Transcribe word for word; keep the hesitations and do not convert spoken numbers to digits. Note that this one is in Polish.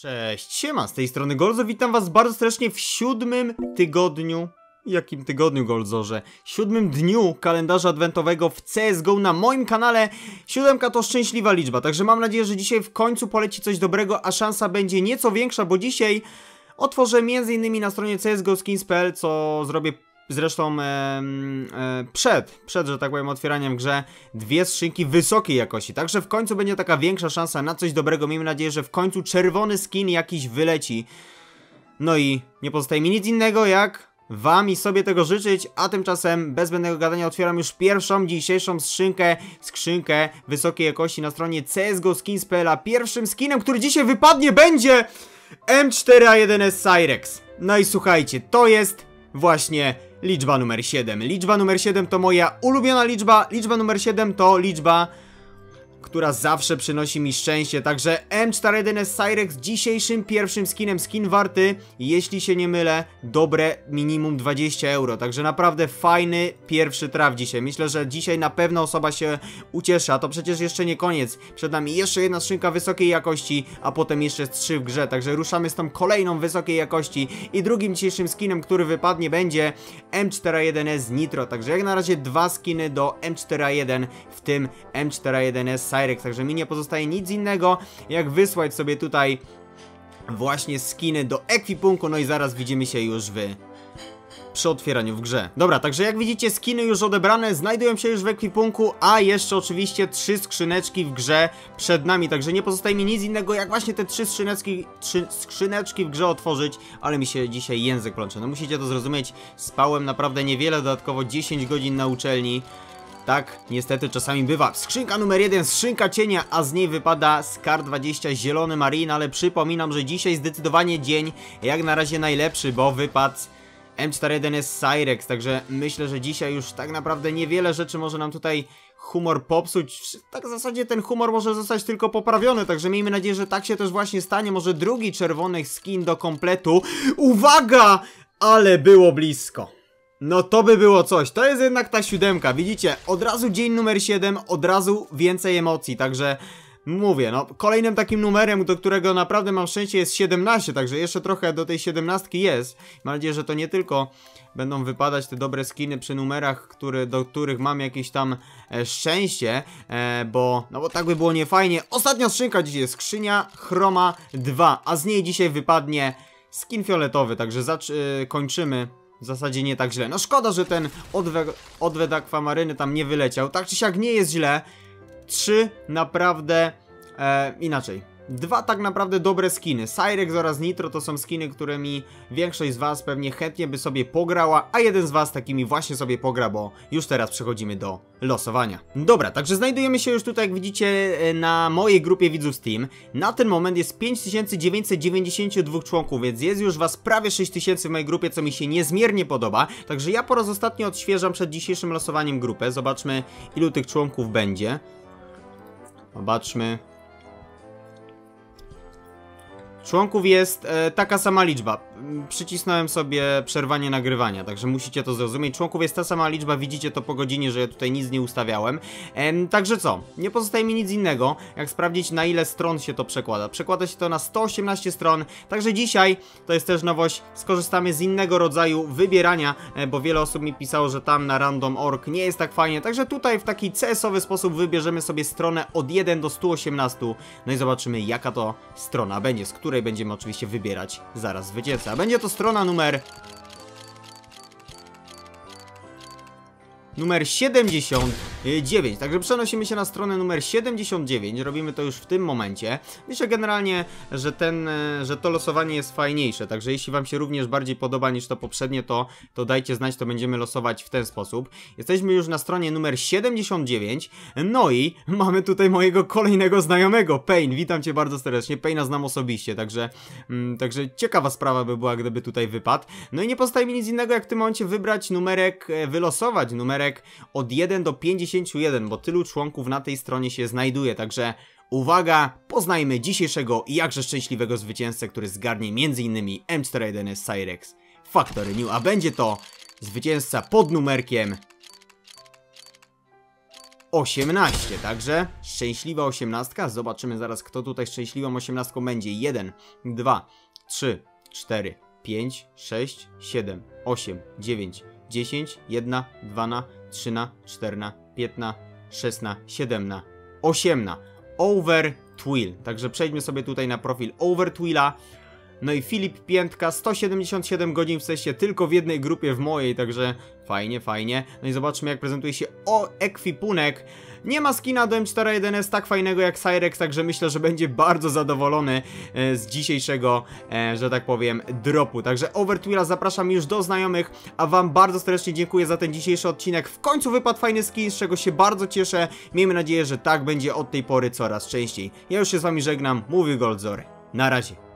Cześć, siema, z tej strony Goldzor, witam was bardzo serdecznie w siódmym tygodniu, jakim tygodniu Goldzorze? Siódmym dniu kalendarza adwentowego w C S G O na moim kanale. Siódemka to szczęśliwa liczba, także mam nadzieję, że dzisiaj w końcu poleci coś dobrego, a szansa będzie nieco większa, bo dzisiaj otworzę między innymi na stronie c s g o skins kropka p l, co zrobię zresztą e, e, przed, przed, że tak powiem, otwieraniem grze dwie skrzynki wysokiej jakości. Także w końcu będzie taka większa szansa na coś dobrego. Miejmy nadzieję, że w końcu czerwony skin jakiś wyleci. No i nie pozostaje mi nic innego jak wam i sobie tego życzyć. A tymczasem bez zbędnego gadania otwieram już pierwszą dzisiejszą skrzynkę. Skrzynkę wysokiej jakości na stronie c s g o skins kropka p l. Pierwszym skinem, który dzisiaj wypadnie, będzie M cztery A jeden S Cyrex. No i słuchajcie, to jest właśnie liczba numer siedem. Liczba numer siedem to moja ulubiona liczba. Liczba numer siedem to liczba, która zawsze przynosi mi szczęście. Także M cztery A jeden S Cyrex dzisiejszym pierwszym skinem. Skin warty, jeśli się nie mylę, dobre minimum dwadzieścia euro. Także naprawdę fajny pierwszy traf dzisiaj. Myślę, że dzisiaj na pewno osoba się ucieszy. A to przecież jeszcze nie koniec. Przed nami jeszcze jedna skrzynka wysokiej jakości, a potem jeszcze trzy w grze. Także ruszamy z tą kolejną wysokiej jakości. I drugim dzisiejszym skinem, który wypadnie, będzie M cztery A jeden S Nitro. Także jak na razie dwa skiny do M cztery A jeden, w tym M cztery A jeden S Cyrex. Także mi nie pozostaje nic innego, jak wysłać sobie tutaj właśnie skiny do ekwipunku. No i zaraz widzimy się już w... przy otwieraniu w grze. Dobra, także jak widzicie, skiny już odebrane, znajdują się już w ekwipunku, a jeszcze oczywiście trzy skrzyneczki w grze przed nami, także nie pozostaje mi nic innego, jak właśnie te trzy skrzyneczki, trzy skrzyneczki w grze otworzyć, ale mi się dzisiaj język plącze. No musicie to zrozumieć, spałem naprawdę niewiele, dodatkowo dziesięć godzin na uczelni. Tak, niestety czasami bywa. Skrzynka numer jeden, skrzynka cienia, a z niej wypada Scar dwadzieścia, zielony marin, ale przypominam, że dzisiaj zdecydowanie dzień jak na razie najlepszy, bo wypadł M cztery A jeden S Cyrex, także myślę, że dzisiaj już tak naprawdę niewiele rzeczy może nam tutaj humor popsuć. Tak w zasadzie ten humor może zostać tylko poprawiony, także miejmy nadzieję, że tak się też właśnie stanie. Może drugi czerwony skin do kompletu. Uwaga! Ale było blisko. No to by było coś, to jest jednak ta siódemka, widzicie, od razu dzień numer siedem, od razu więcej emocji, także mówię, no kolejnym takim numerem, do którego naprawdę mam szczęście, jest siedemnaście, także jeszcze trochę do tej siedemnastki jest. Mam nadzieję, że to nie tylko będą wypadać te dobre skiny przy numerach, który, do których mam jakieś tam e, szczęście, e, bo no bo tak by było niefajnie. Ostatnia skrzynka dzisiaj, skrzynia chroma dwa, a z niej dzisiaj wypadnie skin fioletowy, także y, kończymy. W zasadzie nie tak źle. No szkoda, że ten odwe odwet akwamaryny tam nie wyleciał. Tak czy siak nie jest źle. Trzy naprawdę... E, inaczej. Dwa tak naprawdę dobre skiny. Cyrex oraz Nitro to są skiny, którymi większość z was pewnie chętnie by sobie pograła, a jeden z was takimi właśnie sobie pogra, bo już teraz przechodzimy do losowania. Dobra, także znajdujemy się już tutaj, jak widzicie, na mojej grupie widzów Steam. Na ten moment jest pięć tysięcy dziewięćset dziewięćdziesiąt dwa członków, więc jest już was prawie sześć tysięcy w mojej grupie, co mi się niezmiernie podoba. Także ja po raz ostatni odświeżam przed dzisiejszym losowaniem grupę. Zobaczmy, ilu tych członków będzie. Zobaczmy... Członków jest e, taka sama liczba. Przycisnąłem sobie przerwanie nagrywania, także musicie to zrozumieć. Członków jest ta sama liczba, widzicie to po godzinie, że ja tutaj nic nie ustawiałem. E, także co? Nie pozostaje mi nic innego, jak sprawdzić, na ile stron się to przekłada. Przekłada się to na sto osiemnaście stron, także dzisiaj, to jest też nowość, skorzystamy z innego rodzaju wybierania, e, bo wiele osób mi pisało, że tam na random kropka org nie jest tak fajnie. Także tutaj w taki C S owy sposób wybierzemy sobie stronę od jeden do stu osiemnastu. No i zobaczymy, jaka to strona będzie, z której będziemy oczywiście wybierać zaraz zwycięzcę. Będzie to strona numer... numer siedemdziesiąt dziewięć. Także przenosimy się na stronę numer siedemdziesiąt dziewięć. Robimy to już w tym momencie. Myślę generalnie, że ten, że to losowanie jest fajniejsze. Także jeśli wam się również bardziej podoba niż to poprzednie, to, to dajcie znać, to będziemy losować w ten sposób. Jesteśmy już na stronie numer siedemdziesiąt dziewięć. No i mamy tutaj mojego kolejnego znajomego, Payne. Witam cię bardzo serdecznie. Payne'a znam osobiście, także, mm, także ciekawa sprawa by była, gdyby tutaj wypadł. No i nie pozostaje mi nic innego, jak w tym momencie wybrać numerek, wylosować numerek od jeden do pięćdziesięciu jeden, bo tylu członków na tej stronie się znajduje. Także uwaga, poznajmy dzisiejszego i jakże szczęśliwego zwycięzcę, który zgarnie między innymi M cztery A jeden S Cyrex Factory New, a będzie to zwycięzca pod numerkiem osiemnaście, także szczęśliwa osiemnastka. Zobaczymy zaraz, kto tutaj szczęśliwą osiemnastką będzie. jeden, dwa, trzy, cztery, pięć, sześć, siedem, osiem, dziewięć, dziesięć, jedenaście, dwanaście, trzynaście, czternaście, piętnaście, szesnaście, siedemnaście, osiemnaście. OverTwil. Także przejdźmy sobie tutaj na profil OverTwila. No i Filip Piętka, sto siedemdziesiąt siedem godzin w sesie, tylko w jednej grupie w mojej, także fajnie, fajnie. No i zobaczmy, jak prezentuje się o ekwipunek. Nie ma skina do M cztery A jeden S tak fajnego jak Cyrex, także myślę, że będzie bardzo zadowolony e, z dzisiejszego, e, że tak powiem, dropu. Także OverTwila zapraszam już do znajomych, a wam bardzo serdecznie dziękuję za ten dzisiejszy odcinek. W końcu wypadł fajny skin, z czego się bardzo cieszę. Miejmy nadzieję, że tak będzie od tej pory coraz częściej. Ja już się z wami żegnam, mówił Goldzor. Na razie.